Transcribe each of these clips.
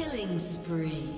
Killing spree.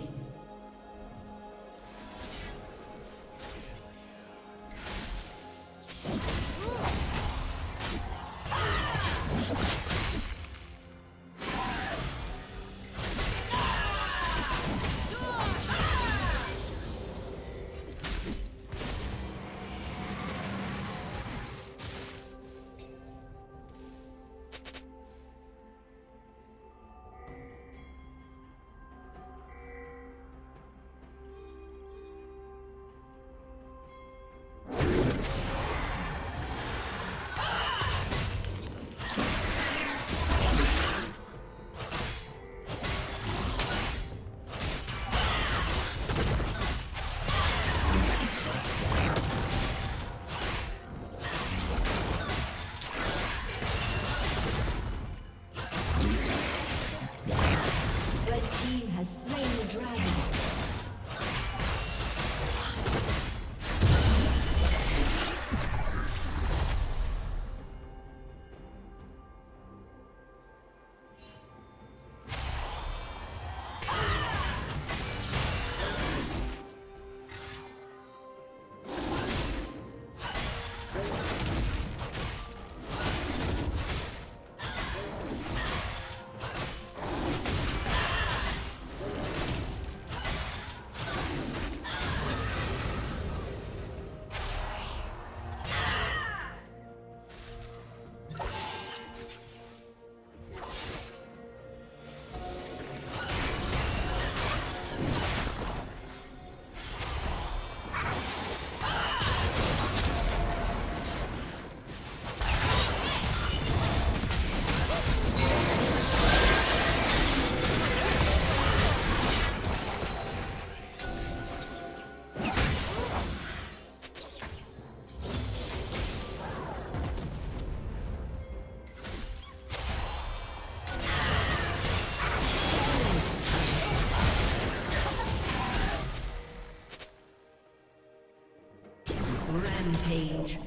Rampage.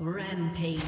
Rampage.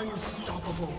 Unstoppable.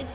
Red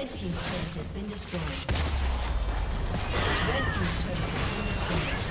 Red team's turret has been destroyed. Red team's turret has been destroyed.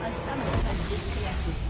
A summoner has disconnected.